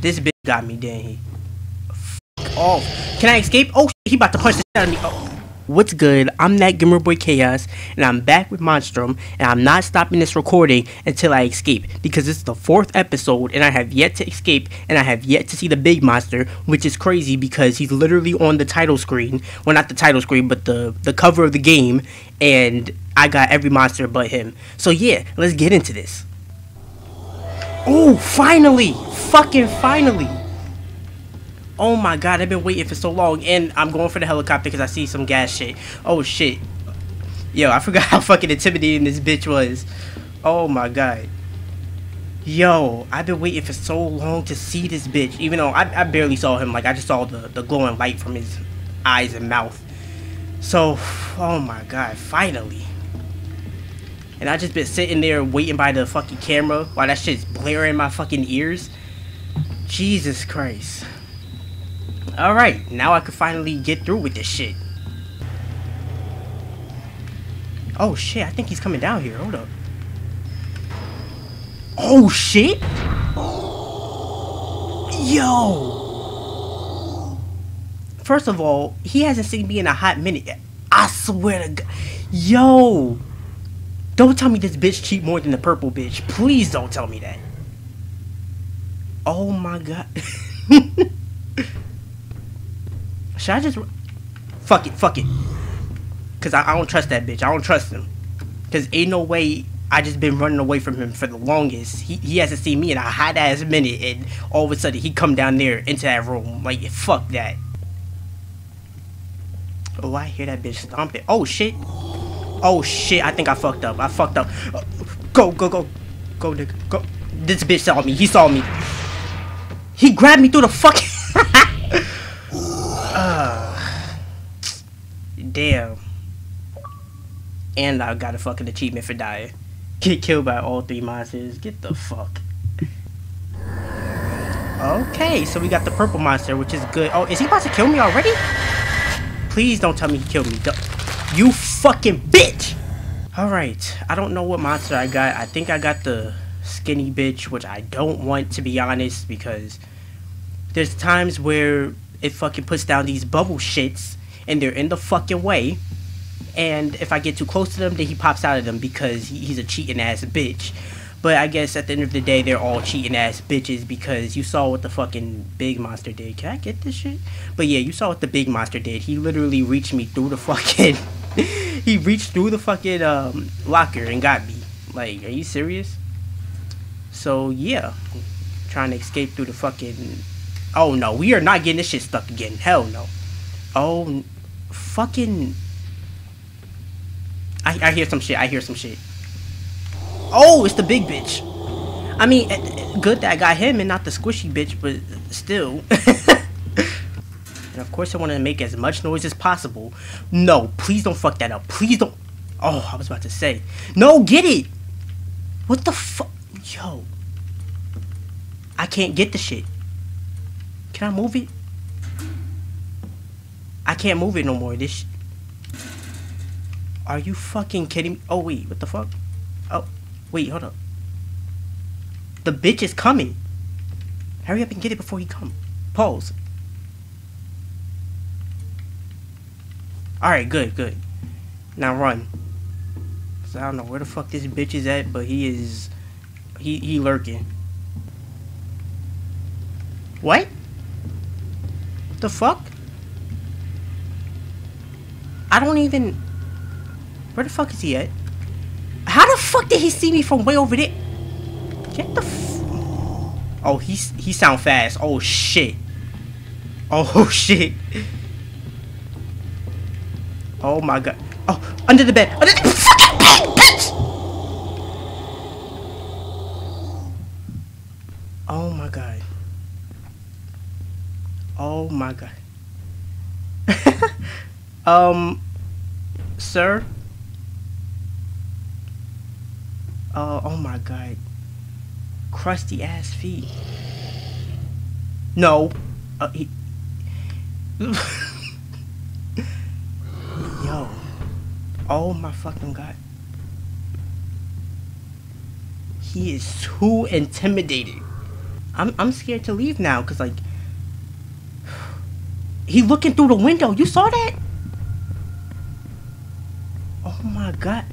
This bitch got me, didn't he? Fuck off. Can I escape? Oh, he about to punch the shit out of me. Oh. What's good? I'm ThatGam3rBoiKhaos, and I'm back with Monstrum, and I'm not stopping this recording until I escape, because it's the 4th episode, and I have yet to escape, and I have yet to see the big monster, which is crazy because he's literally on the title screen, well, not the title screen, but the cover of the game, and I got every monster but him. So yeah, let's get into this. Oh, finally! Fucking finally! Oh my god, I've been waiting for so long, and I'm going for the helicopter because I see some gas shit. Oh shit. Yo, I forgot how fucking intimidating this bitch was. Oh my god. Yo, I've been waiting for so long to see this bitch, even though I barely saw him. Like, I just saw the glowing light from his eyes and mouth. So, oh my god, finally. And I just been sitting there waiting by the fucking camera while that shit's blaring in my fucking ears. Jesus Christ. Alright, now I can finally get through with this shit. Oh shit, I think he's coming down here. Hold up. Oh shit! Yo! First of all, he hasn't seen me in a hot minute. I swear to God. Yo! Don't tell me this bitch cheat more than the purple bitch. Please don't tell me that. Oh my god. Should I just... Fuck it, fuck it. Because I don't trust that bitch. I don't trust him. Because ain't no way I just been running away from him for the longest. He hasn't seen me in a hot-ass minute. And all of a sudden, he come down there into that room. Like, fuck that. Oh, I hear that bitch stomping. Oh, shit. Oh, shit. I think I fucked up. I fucked up. Go, go, go. Go, nigga. Go. This bitch saw me. He saw me. He grabbed me through the fucking... Damn. And I got a fucking achievement for dying. Get killed by all 3 monsters. Get the fuck. Okay, so we got the purple monster, which is good. Oh, is he about to kill me already? Please don't tell me he killed me. You fucking bitch! Alright, I don't know what monster I got. I think I got the skinny bitch, which I don't want, to be honest, because there's times where it fucking puts down these bubble shits and they're in the fucking way, and if I get too close to them, then he pops out of them because he's a cheating ass bitch. But I guess at the end of the day, they're all cheating ass bitches because you saw what the fucking big monster did. Can I get this shit? But yeah, you saw what the big monster did. He literally reached me through the fucking he reached through the fucking locker and got me. Like, are you serious? So yeah, I'm trying to escape through the fucking... Oh no, we are not getting this shit stuck again. Hell no. Oh, fucking... I hear some shit. I hear some shit. Oh, it's the big bitch. I mean, good that I got him and not the squishy bitch, but still. And of course I want to make as much noise as possible. No, please don't fuck that up. Please don't... Oh, I was about to say. No, get it! What the fuck? Yo. I can't get the shit. Can I move it? I can't move it no more. This sh... Are you fucking kidding me? Oh, wait. What the fuck? Oh, wait. Hold up. The bitch is coming. Hurry up and get it before he comes. Pause. Alright, good, good. Now run. So I don't know where the fuck this bitch is at, but he is... He lurking. What? The fuck? I don't even... Where the fuck is he at? How the fuck did he see me from way over there? Get the f... Oh, he sound fast. Oh shit. Oh shit. Oh my god. Oh, under the bed. Under the fucking bed, bitch! Oh my god. Oh my god. Sir? Oh my god. Crusty ass feet. No. He... Yo. Oh my fucking god. He is too intimidating. I'm scared to leave now, cause like he looking through the window. You saw that? Oh my god.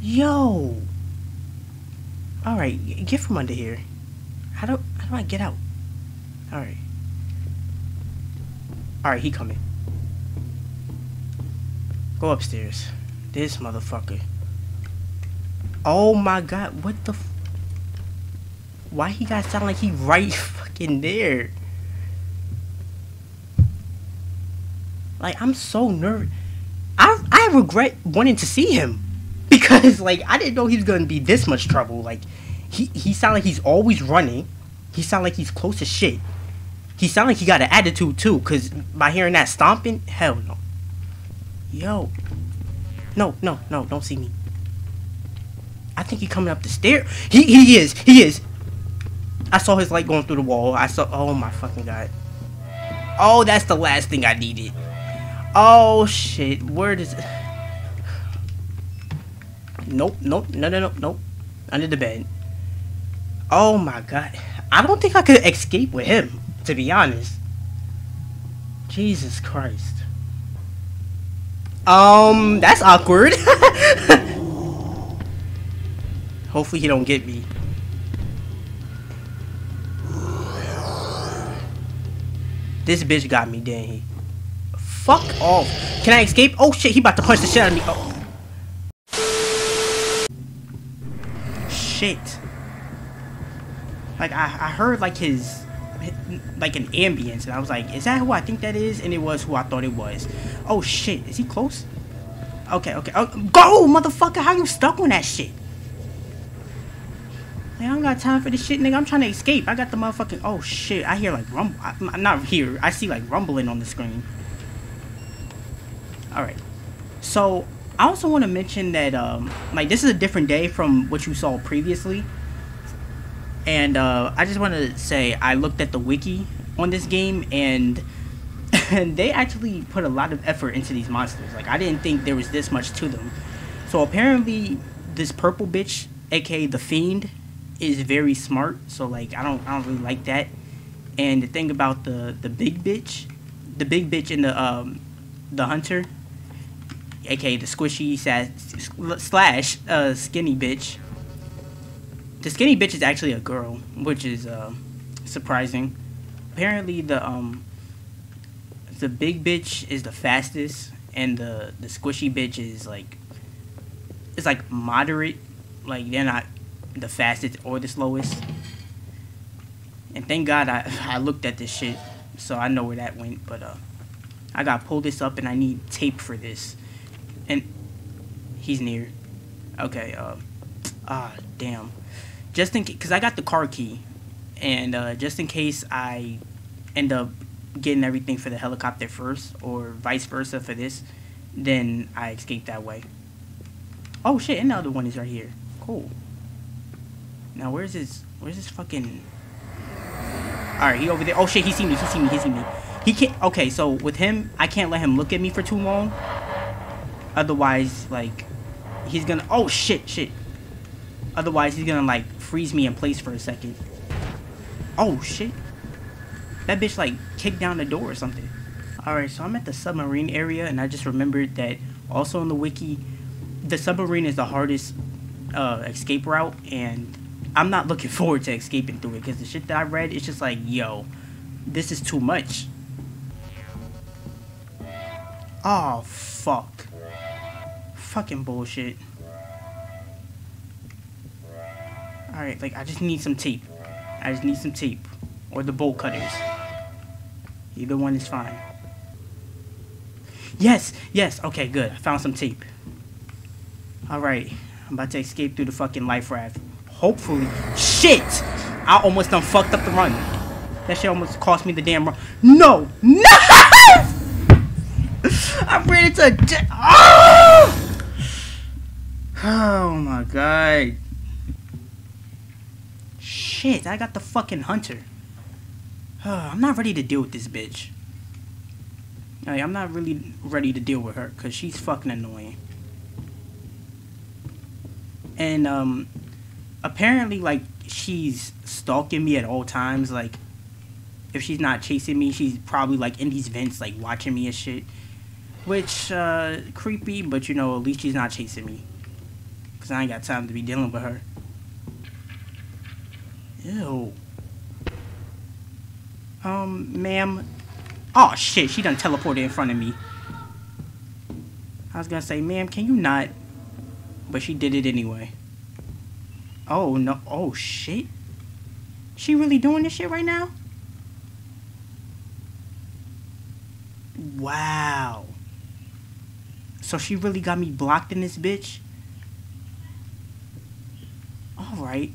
Yo. All right, get from under here. How do I get out? All right. All right, he coming. Go upstairs. This motherfucker. Oh my god, what the f— why he gotta sound like he right fucking there? Like, I'm so nervous. I regret wanting to see him, because like, I didn't know he was gonna be this much trouble. Like, he sound like he's always running. He sound like he's close as shit. He sound like he got an attitude too, cause by hearing that stomping, hell no. Yo. No, no, no, don't see me. I think he coming up the stairs. He is. I saw his light going through the wall. I saw, oh my fucking god. Oh, that's the last thing I needed. Oh shit, where does it? Nope, nope, no, no, no, nope. Under the bed. Oh my god. I don't think I could escape with him, to be honest. Jesus Christ. That's awkward. Hopefully he don't get me. This bitch got me, didn't he? Fuck off. Can I escape? Oh shit, he about to punch the shit out of me. Oh. Shit. Like, I heard like his, like an ambience, and I was like, is that who I think that is? And it was who I thought it was. Oh shit, is he close? Okay, okay. Go, motherfucker, how you stuck on that shit? I don't got time for this shit, nigga. I'm trying to escape. I got the motherfucking... Oh, shit. I hear, like, rumble. I'm not here. I see, like, rumbling on the screen. Alright. So, I also want to mention that, like, this is a different day from what you saw previously. And, I just want to say I looked at the wiki on this game, and they actually put a lot of effort into these monsters. Like, I didn't think there was this much to them. So, apparently, this purple bitch, a.k.a. the Fiend... is very smart, so like I don't really like that. And the thing about the big bitch and the hunter, aka the squishy slash skinny bitch. The skinny bitch is actually a girl, which is surprising. Apparently the big bitch is the fastest, and the squishy bitch is like, it's like moderate, like they're not the fastest or the slowest. And thank god I looked at this shit, so I know where that went. But I gotta pull this up, and I need tape for this. And he's near. Okay. Damn, just in case, because I got the car key, and just in case I end up getting everything for the helicopter first, or vice versa for this, then I escape that way. Oh shit, and the other one is right here. Cool. Now where's this fucking... Alright, he over there. Oh shit, he see me. He can't... Okay, so with him, I can't let him look at me for too long. Otherwise, like, he's gonna... Oh shit. Otherwise, he's gonna, like, freeze me in place for a second. Oh shit. That bitch, like, kicked down the door or something. Alright, so I'm at the submarine area, and I just remembered that also on the wiki, the submarine is the hardest escape route, and... I'm not looking forward to escaping through it, because the shit that I read, it's just like, yo, this is too much. Oh, fuck. Fucking bullshit. Alright, like, I just need some tape. Or the bolt cutters. Either one is fine. Yes, okay, good. I found some tape. Alright, I'm about to escape through the fucking life raft. Hopefully. Shit! I almost done fucked up the run. That shit almost cost me the damn run. No! No! I ran into a... Oh! Oh my god. Shit, I got the fucking hunter. I'm not ready to deal with this bitch. Like, I'm not really ready to deal with her, because she's fucking annoying. And, apparently, like, she's stalking me at all times. Like, if she's not chasing me, she's probably, like, in these vents, like, watching me and shit. Which, creepy, but, you know, at least she's not chasing me. Because I ain't got time to be dealing with her. Ew. Ma'am. Oh, shit, she done teleported in front of me. I was gonna say, ma'am, can you not? But she did it anyway. Oh, no. Oh, shit. She really doing this shit right now? Wow. So she really got me blocked in this bitch? Alright.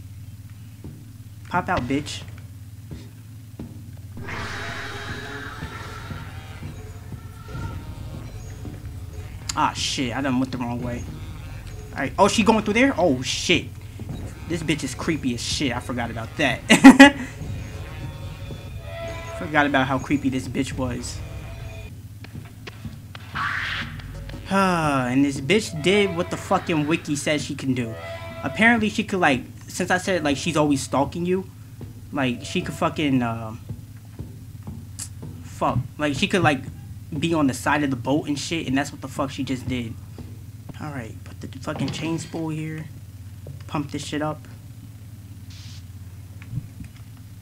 Pop out, bitch. Ah, shit. I done went the wrong way. Alright. Oh, she going through there? Oh, shit. This bitch is creepy as shit. I forgot about that. Forgot about how creepy this bitch was. And this bitch did what the fucking wiki says she can do. Apparently she could, like, since I said, like, she's always stalking you, like, she could fucking, fuck. Like, she could, like, be on the side of the boat and shit, and that's what the fuck she just did. Alright, put the fucking chain spool here. Pump this shit up.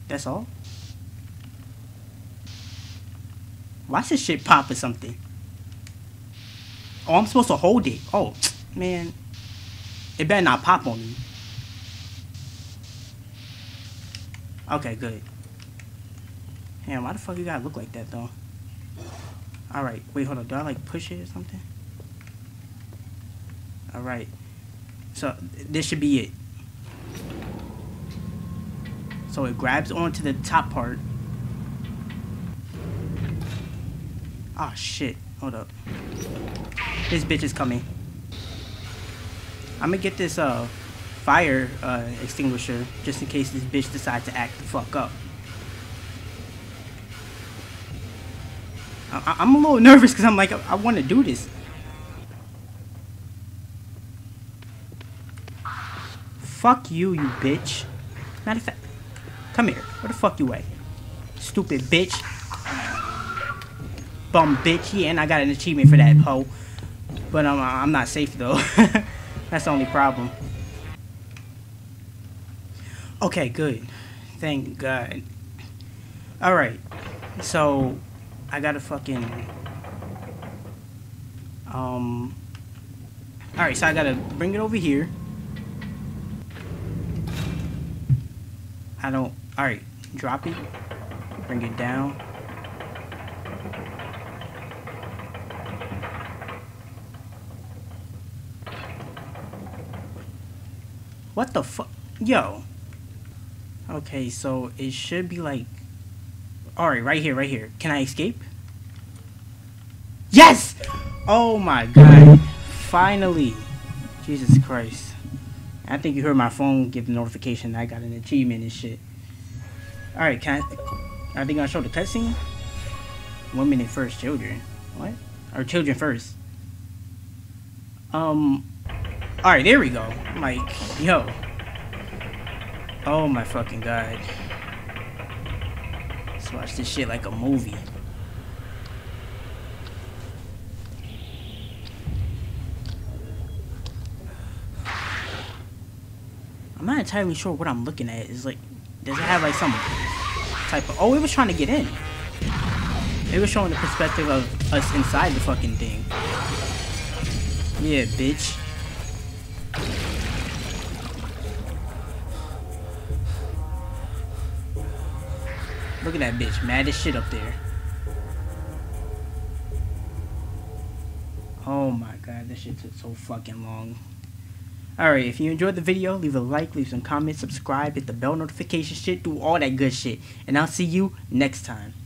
That's all? Watch this shit pop or something. Oh, I'm supposed to hold it. Oh, man. It better not pop on me. Okay, good. Damn, why the fuck you gotta look like that, though? Alright, wait, hold on. Do I, like, push it or something? Alright. So, this should be it. So, it grabs onto the top part. Ah, shit. Hold up. This bitch is coming. I'm gonna get this fire extinguisher just in case this bitch decides to act the fuck up. I'm a little nervous because I'm like, I want to do this. Fuck you, you bitch. Matter of fact, come here. Where the fuck you at? Stupid bitch. Bum bitch. Yeah, and I got an achievement for that hoe. But I'm not safe, though. That's the only problem. Okay, good. Thank God. Alright. So, I gotta fucking... Alright, so I gotta bring it over here. I don't... Alright, drop it. Bring it down. What the fuck? Yo. Okay, so it should be like... Alright, right here, right here. Can I escape? Yes! Oh my god. Finally. Jesus Christ. I think you heard my phone give the notification that I got an achievement and shit. Alright, can I... Are they gonna show the cutscene? Women and first children. What? Or children first. Alright, there we go. I'm like, yo. Oh my fucking god. Let's watch this shit like a movie. I'm not entirely sure what I'm looking at. It's like, does it have like some type of... Oh, it was trying to get in. It was showing the perspective of us inside the fucking thing. Yeah, bitch. Look at that bitch, mad as shit up there. Oh my god, this shit took so fucking long. Alright, if you enjoyed the video, leave a like, leave some comments, subscribe, hit the bell notification shit, do all that good shit. And I'll see you next time.